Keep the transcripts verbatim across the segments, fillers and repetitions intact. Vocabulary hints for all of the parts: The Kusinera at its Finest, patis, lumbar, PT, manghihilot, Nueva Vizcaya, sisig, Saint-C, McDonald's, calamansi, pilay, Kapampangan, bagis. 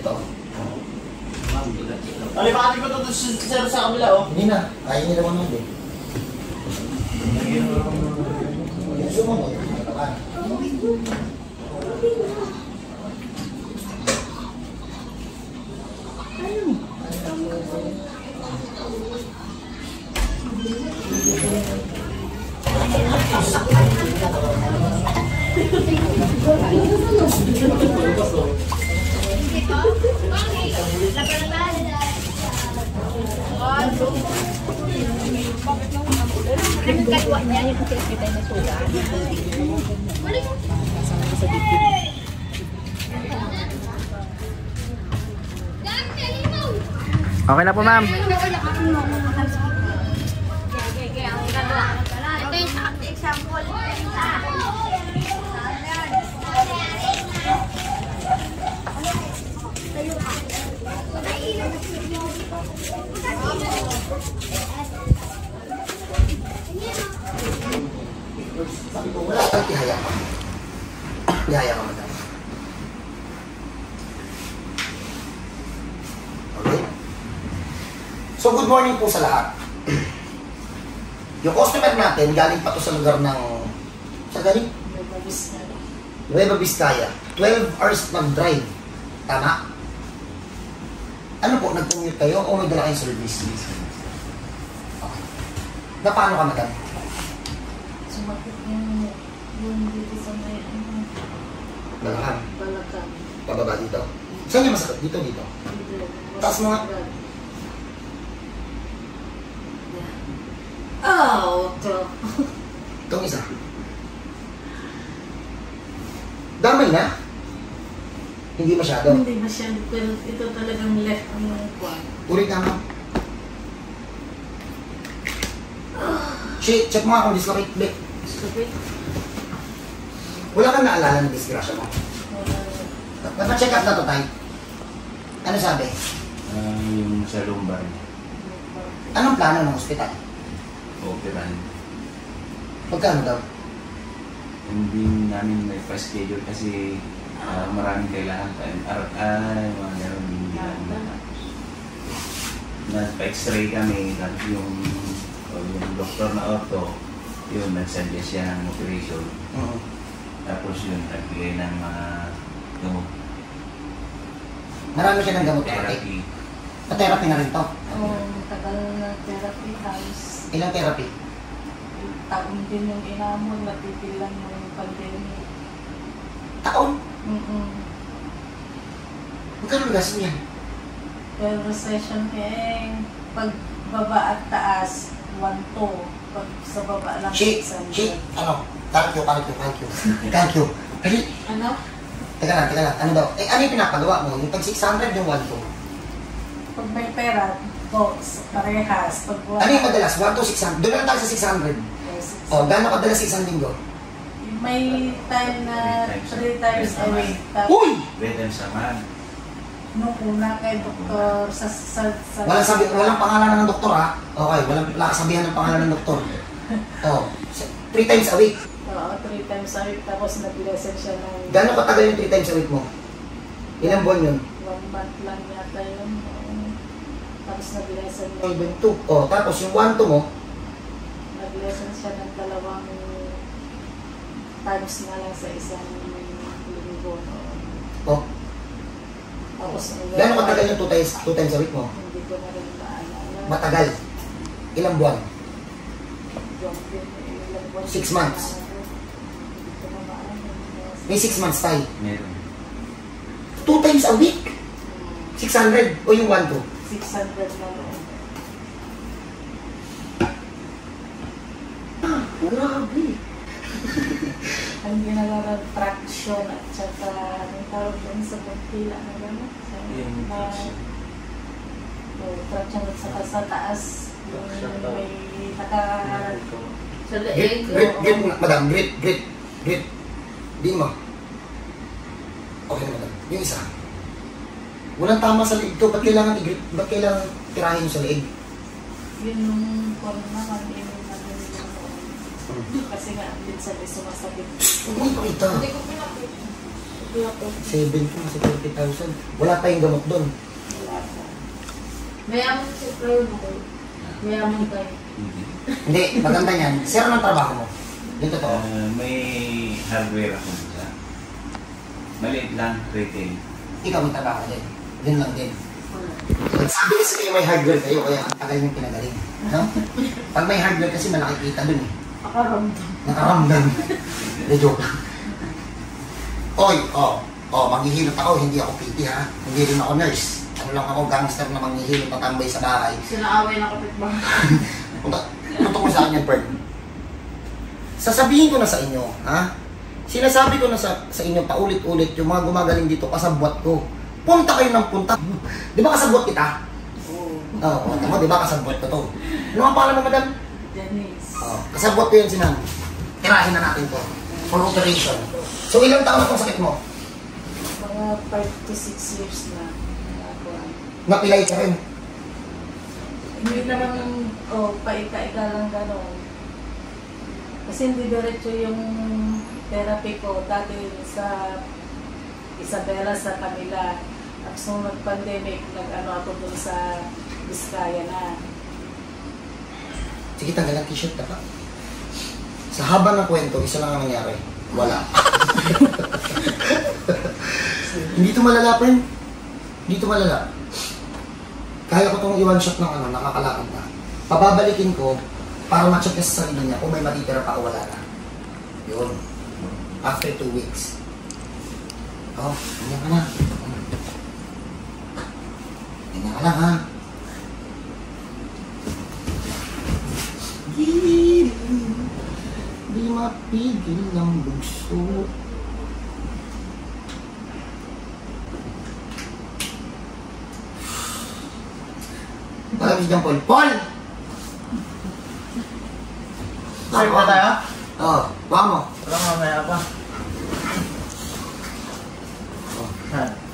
Ito. Alipati ko ito sa sa kabila, oh. Hindi na. Kaya nila naman hindi. Gusto mo mo. Okay na po, ma'am. Ihaya ka madam. Okay? So good morning po sa lahat. Yung customer natin, galing pa to sa lugar ng... Sa galing? Nueva Vizcaya. Nueva Vizcaya. twelve hours mag-drive. Tama? Ano po, nag-commute kayo o may dala kayong service? Okay. Na paano ka madam? Sumakit yung... yung dito sa may... Balakan. Balakan. Pababa dito. Saan niya masakit? Dito, dito. Taas mo nga. Oh, ito. Itong isa. Damay na? Hindi masyado? Hindi masyado. Pero ito talagang left ang mga kwan. Uri ka nga. Check mo nga kung dislocate back. Dislocate? Wala kang naalala ng disgrasya mo? Napacheck up na to, Tay. Ano sabi? Um, yung sa lumbar. Anong plano ng ospital? Operan. Pagkano daw? Hindi namin may pa-schedule kasi uh, maraming kailangan tayo. Aral-aral, mga gano'n din hindi namin natapos. Nagpa-x-ray kami, tapos yung, yung doktor na ortho, yun, nagsadya siya ng operation. Uh-huh. Tapos yun, nagbigay ng mga uh, gamot. Marami siya ng gamot? Therapy. Ah, therapy na rin to? Oo, oh, matagal na therapy house. Ilang therapy? Taon din yung inamon, matipilan yung pandemic. Taon? Mm-mm. Magkano ang gasto niya? Well, recession eh, pag baba at taas, one two. Pag sa baba lang. She, she, ano? Thank you, thank you, thank you. Thank you. Kasi, ano? Teka lang, teka lang. Ano daw? Eh, ano yung pinapagawa mo? Yung pag six hundred yung one two? Pag may pera, box, parehas. Pag wala. Ano yung madalas? one two, six hundred? Doon lang tayo sa six hundred. six hundred. O, gano'ng madalas isang linggo? May time na three times a week. Uy! three times a month. Nung una kay doktor sa... sa, sa walang, sabi, walang pangalan ng doktor, ha? Okay, walang kasabihan ng pangalan ng doktor. O, three times a week. Oo, three times a week, tapos nag-lesson siya ng... Gano'ng katagal yung three times a week mo? Ilang buwan yun? One month lang yata yun. Tapos nag-lesson yun. one two. O, tapos yung one two mo? Nag-lesson siya ng dalawang times na lang sa isang linggo. O. Tapos... Gano'ng katagal yung two times, two times a week mo? Hindi ko na rin maalala. Matagal? Ilang buwan? Six months. May six months tayo. Meron. Two times a week? Six hundred o yung one two? Six hundred na lang. Ah, grabe. Ang ginagawa traction at saka ang tawag din sa pagpila na gano'n. Yung traction. Traction at saka sa taas. May naka... Grip, grip, grip muna, madam. Grip, grip, grip. Diin mo. Okay na, madam. Yung isa. Walang tama sa leeg ko. Ba't kailangan i-grip? Ba't kailangan tirahin mo sa leeg? Yun nung corona, mag-inom na rin yung... Kasi nga, ang din sabi, sumasakit. Huwag mo ipakita. Hindi ko pinakita. seventy, seventy thousand. Wala tayong gamot doon. Mayaman si Floyd mo kayo. Mayaman kayo. Hindi, maganda yan. Sir, anong trabaho mo? Dito to? Uh, may hardware ako sa maliit lang, retail. Ikaw may trabaho din. Yun lang din. Sabi kasi kayo may hardware kayo, kaya ang tagal niyong pinagaling. No? Pag may hardware kasi malaki kita dun eh. Nakaramdam. Nakaramdam. Na-joke lang. Oy, oh, oh, manghihilot ako, hindi ako P T ha. Hindi rin ako nurse. Ano lang ako, gangster na manghihilot na tambay sa bahay. Sinaaway na kapit ba? Tutok ko sa akin yung bird. Sasabihin ko na sa inyo, ha? Sinasabi ko na sa, sa inyo paulit-ulit yung mga gumagaling dito, kasabwat ko. Punta kayo ng punta. Di ba kasabwat kita? Oo. Oh, punta ko, di ba kasabwat ko to? Ano ang pangalan mo, madam? Denise. Oh, kasabwat ko yun si ma'am. Tirahin na natin to. For operation. So, ilang taon na itong sakit mo? Mga five to six years na. Napilay ka rin? Hindi naman, oh, paika-ika lang gano'n. Kasi hindi diretso yung therapy ko. Dati sa Isabela sa Camila. Tapos nung nag-pandemic, nag-ano ako doon sa Vizcaya na. Sige, tanggal ang t-shirt ka pa. Sa haba ng kwento, isa lang ang nangyari. Wala. Hindi ito malala, friend. Hindi ito malala. Kaya ko itong i-one shot ng ano, nakakalakad na. Pababalikin ko para ma-check na sa sarili niya kung may matitira pa o wala na. Yun. After two weeks. Oh, ganyan ka na. Ganyan ka na, ha? Di mapigil ng bugso. Parang isang Paul. Paul! Sorry pa tayo? Oo. Baka mo. Baka mamaya pa.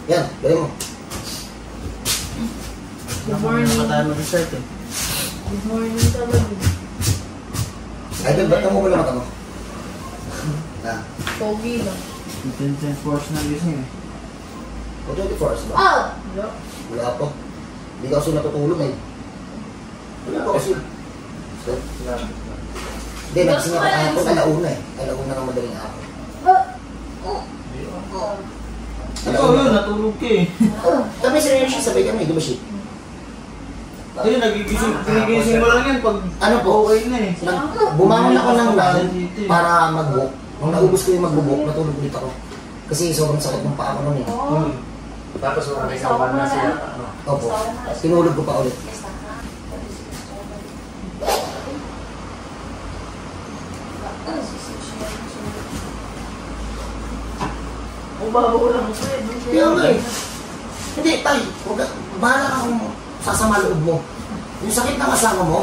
Yan. Bari mo. Good morning. Baka tayo mag-research eh. Good morning talaga. Idol, ba't mo wala mata mo? Ha? Pogi lang. twenty-four hours na gising eh. O twenty-four hours ba? Oo! Wala. Wala po. Hindi ka kasi natutulog eh. Wala po kasi. So? Wala. Hindi, nagsing ako ako. Alauna eh. Alauna ng madaling ako. Hindi ako. Ikaw yun, natulog ka eh. Tapos rin siya sabay kami, di ba siya? Ayun, nagigising mo lang yan pag ano po, okay na eh. Bumangon ako ng line para mag-book. Nung naubos ko yung mag-book, natulog ulit ako. Kasi sobrang sakit ng paa ko nun eh. Tapos wala may sawan na sila. Opo, tinulog ko pa ulit. Ubabaw lang ako eh. Kaya nga eh. Hindi, tayo. Bahala ka kung sasama loob mo. Yung sakit na kasama mo,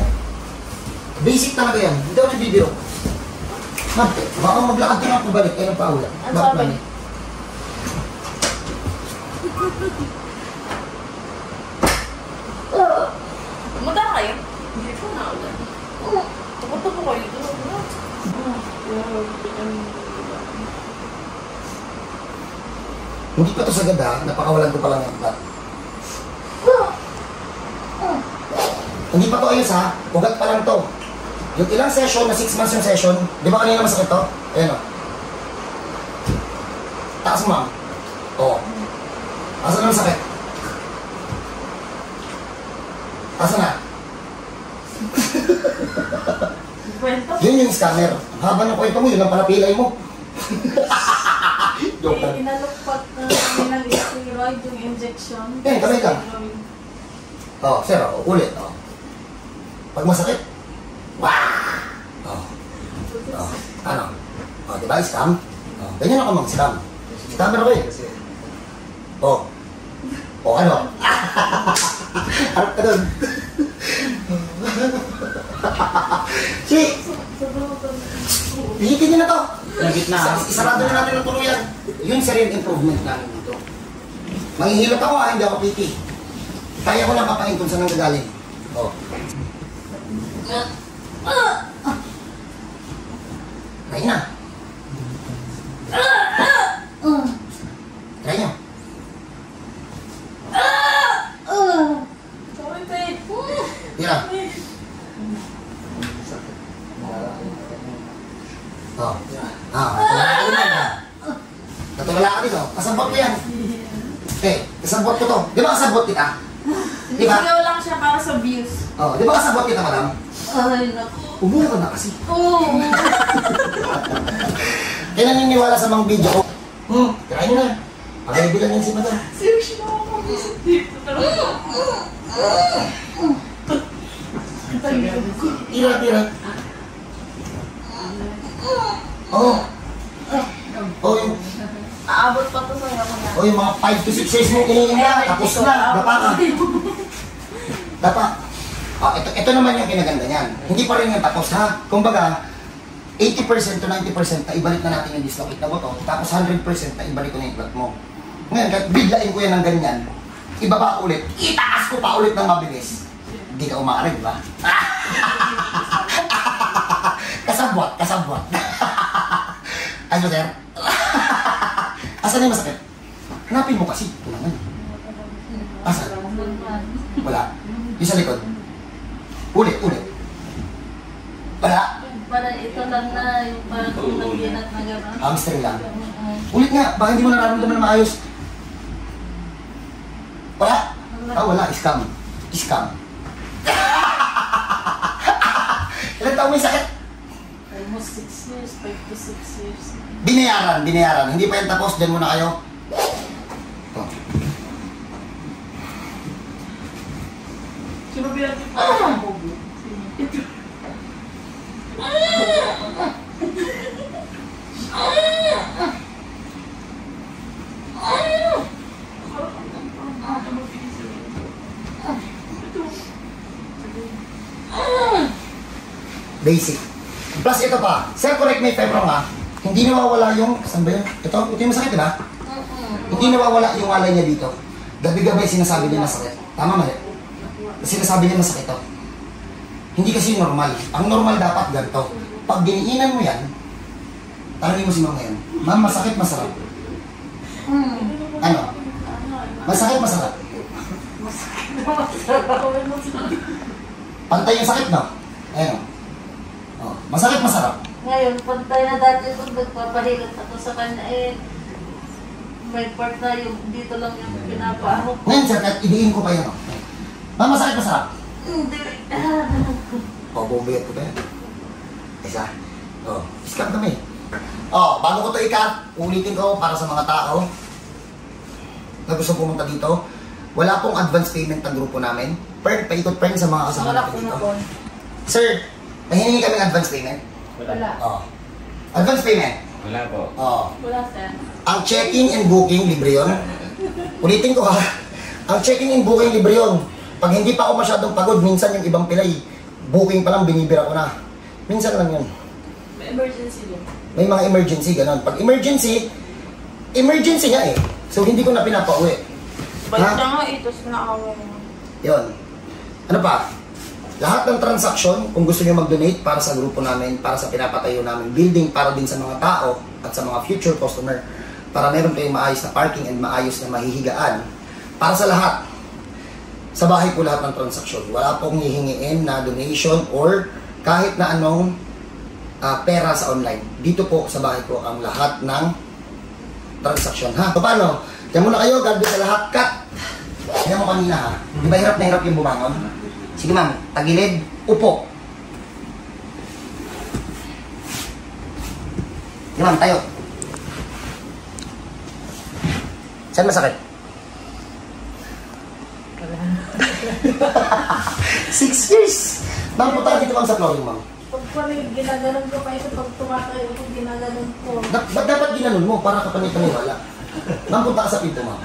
basic talaga yan. Hindi ako nabibiro. Baka maglakad ka na pabalik. Kaya ng paula. Ano sa akin? Mada kayo? Hindi ko na ako. Tapos ako kayo doon. Hindi pa ito sagad ha. Napakawalan ko pala ng iba. Hindi pa to ayos ha, ugat pa lang to. Yung ilang session, na six months yung session, di ba kanina masakit to? Ayan o. Taas mo ma'am. Oo. Asan ang sakit? Asan na? Yun yung scanner. Ang haba ng kwento mo, yun ang palapilay mo. Joke lang. Inalukpat na ng steroid yung injection. Yan, kamay ka. Oo, sir, ulit. Oo. Pag masakit, waaah! Oh. Oh. Ano? Oh, diba? Scam? Oh. Ganyan ako mag-scam. Scammer ako eh. Oh. Oh, ano? Harap ka doon. Si! Hihitin nyo na to. Isarado na natin ang tuluyan. Yun sir yung improvement namin dito. Manghihilot ako ha, hindi ako P T. Kaya ko lang papain kung saan ang gagaling. Oh. Kaya na. Eh, kasabot ko to. Di ba kasabot kita? Di ba? Niligaw lang siya para sa views. Oh, di ba kasabot kita, madam? Ay, naku. Umuha ka na kasi. Oo. Kaya naniniwala sa mga video ko. Hmm, kaya nyo na. Pagkaibigan yan si madam. Seriously, makakabusap dito talaga. Tira, tira. Oh. Oh, yun. Aabot pa to sa ngayon na. Oh, yung mga five to six years mo kinain na. Tapos na. Dapa ka. Dapa. Oh, ito, ito naman yung kinaganda niyan. Hindi pa rin yung tapos, ha? Kumbaga, eighty percent to ninety percent na ibalik na natin yung dislocate na buto. Tapos one hundred percent na ibalik ko na yung blood mo. Ngayon, kahit biglain ko yan ng ganyan, ibaba ulit, itaas ko pa ulit ng mabilis. Hindi ka umaarig, ba? Kasabwat, kasabwat. Ano, sir? Asan na yung masakit? Hanapin mo kasi. Asan? Wala. Yung sa likod. Ulit, ulit. Wala. Parang ito lang na yung parang nagyan at nagyan. Hamster lang. Ulit nga, baka hindi mo nararamdaman na maayos. Wala. Ah, wala. Iskam. Iskam. Ilan taong may sakit? Almost six years, five to six years. Binayaran, binayaran. Hindi pa yan tapos, dyan muna kayo. Oh. Sino ba yan? Ah! Ito. Basic. Plus ito pa, sir, correct me if I'm wrong, ha? Hindi nawawala yung, saan ba yun? Ito, ito yung masakit, diba? Hindi nawawala yung walay niya dito. Gabi-gabi sinasabi niya masakit. Tama, mali? Sinasabi niya masakit to. Hindi kasi normal. Ang normal dapat ganito. Pag giniinan mo yan, tarangin mo si mama yan. Ma'am, masakit, masarap. Ano? Masakit, masarap. Pantay yung sakit, no? Ayan, no? Oh, masakit, masarap. Ngayon, pantay na dati kung nagpapahilot ako sa kanya, eh, may part na yung dito lang yung pinapaahok. Ngayon, sir, kahit idiin ko pa yun. Ma'am, masakit, masarap? Hindi. Pabombayat ko ba yan? Isa? Oh, iskap kami. Oh, bago ko ito ikat, ulitin ko para sa mga tao na gusto pumunta dito. Wala pong advance payment ng grupo namin. Pern, paikot-pern sa mga kasama natin dito. Sir, nahihingi kami ng advance payment? Wala. Oh. Advance payment? Wala po. Oh. Wala, sir. Ang check-in and booking, libre yun. Ulitin ko, ha. Ang check-in and booking, libre yun. Pag hindi pa ako masyadong pagod, minsan yung ibang pilay, booking pa lang, binibira ko na. Minsan lang yun. May emergency yun. May mga emergency, ganun. Pag emergency, emergency nga eh. So, hindi ko na pinapauwi. Balik na nga ito, sinakawa mo. Yun. Ano pa? Lahat ng transaksyon, kung gusto niyo mag-donate para sa grupo namin, para sa pinapatayo namin building, para din sa mga tao at sa mga future customer, para meron kayong maayos na parking and maayos na mahihigaan. Para sa lahat, sa bahay po lahat ng transaksyon. Wala pong hihingiin na donation or kahit na anong uh, pera sa online. Dito po sa bahay po ang lahat ng transaksyon. Ha? So, paano? Diyan muna kayo, God bless sa lahat. Cut! Diyan mo kanina, ha? Di ba hirap na hirap yung bumangon? Sige, ma'am, tagilid, upo. Sige, ma'am, tayo. Saan masakit? Wala. Six years! Ma'am, punta dito, ma'am, sa flooring, ma'am. Pag kami ginaganon ko kayo, pag tumatayo ko, ginaganon ko. Ba't dapat ginanon mo para kapaniwala? Ma'am, punta ka sa pinto, ma'am.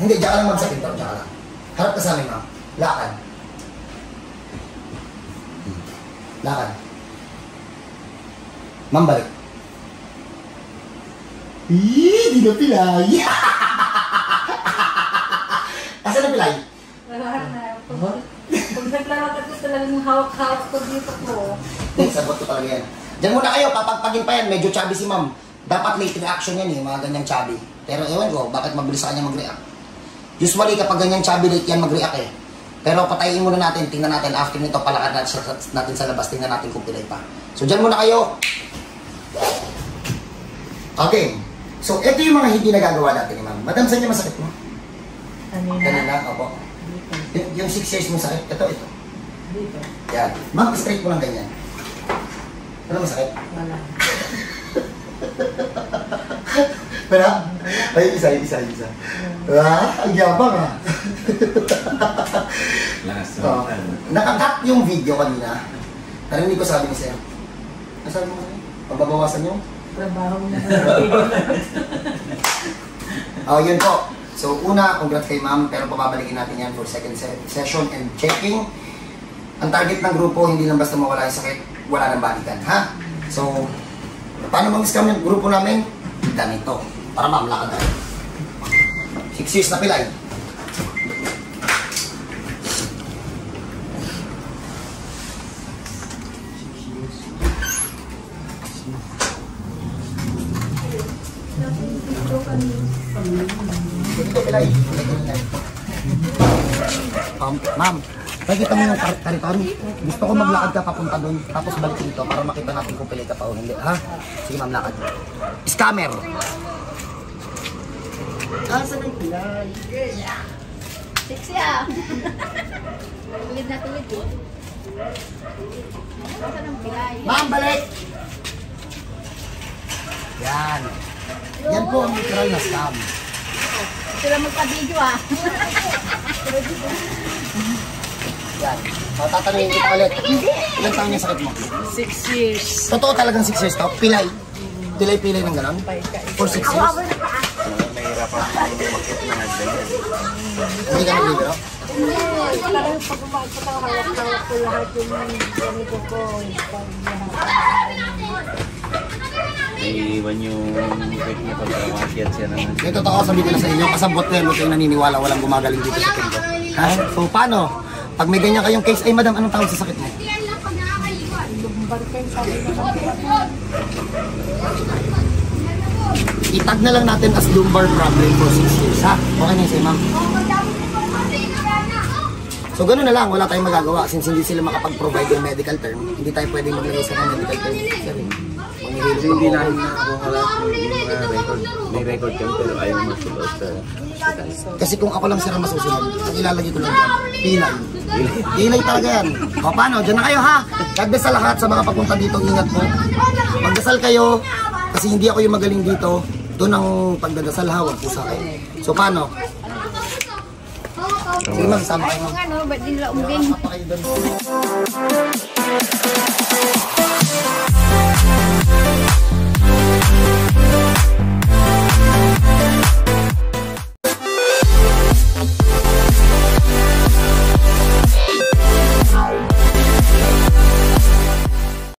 Hindi, diyan ka lang, ma'am, sa pinto. Diyan ka lang. Harap ka sa amin, ma'am. Lakad. Lakad. Ma'am, balik. Eee, di na pilay. Asan na pilay? Wala na. Pag naglalakad ko talagang hawak-hawak ko dito ko. Sabot ko talaga yan. Diyan muna kayo, papagpagin pa yan. Medyo chubby si ma'am. Dapat may reaction yan eh, mga ganyang chubby. Pero ewan ko, bakit mabilis sa kanya mag-react? Usually, kapag ganyan chubby late yan, mag-react eh. Pero patayin muna natin, tingnan natin, after nito, palakad natin sa labas, tingnan natin kung pilay pa. So, dyan muna kayo. Okay. So, ito yung mga hindi nagagawa natin ni Ma'am. Madam, saan niya masakit mo? Kanina. Kanina, opo. Dito. Yung six years mo sakit, ito, ito. Dito. Yan. Ma'am, straight mo lang ganyan. Ano masakit? Wala. Wala? Ay, isa, isa, isa. Ah, ang yabang ah. So, nakakat yung video kanina. Narinig ko sabi ko sa'yo. Ano sabi mo? Pagbabawasan yung? Trabaho mo. Oh, yun po. So, una, congrats kay Ma'am, pero pababalikin natin yan for second se session and checking. Ang target ng grupo, hindi lang basta mawala yung sakit, wala nang balikan, ha? So, paano mag-scam yung grupo namin? Ganito. Para mamlakad tayo. Six years na pilay. Ma'am, nakikita mo yung kariton? Gusto ko maglakad ka papunta doon, tapos balik dito para makita natin kung pili ka pa o hindi, ha? Sige ma'am, lakad. Scammer! Asa ng pilay? Sexy ah! Tulid na tulid po. Asa ng pilay? Ma'am, balik! Yan. Yan po ang literal na scam. Sila magpa-video ah. Yan. So, tatanungin kita ulit. Ilang taon niya sakit mo? six years. Totoo talagang six years to? Pilay? Pilay-pilay ng gano'n? For six years? Nahirapan ko yung makit na nagdala. Hindi ka naglibero? Hindi. Parang pag umakit ko lahat yung ganito ko. Iiwan yung kahit na pagkawakiat siya naman. Ito totoo, sabi ko na sa inyo, kasabot na yun, huwag kayong naniniwala, walang gumagaling dito sa pinto. Ha? So paano? Pag may ganyan kayong case, ay madam, anong tawag sa sakit mo? Itag na lang natin as lumbar problem for six years, ha? Okay na yun sa'yo, ma'am. So gano'n na lang, wala tayong magagawa since hindi sila makapag-provide yung medical term, hindi tayo pwedeng maglagay sa medical term. Hindi, hindi namin nakakuha yung record. May record kami pero ayaw masusunod sa hospital. Kasi kung ako lang sila masusunod, ang ilalagay ko lang yan, pilay. Pilay talaga yan. O paano, dyan na kayo ha. God bless sa lahat sa mga papunta dito, ingat po. Magdasal kayo, kasi hindi ako yung magaling dito. Doon ang pagdadasal ha, wag po sa kayo. So paano? Sige ma'am, sama kayo. Ba't din laong din?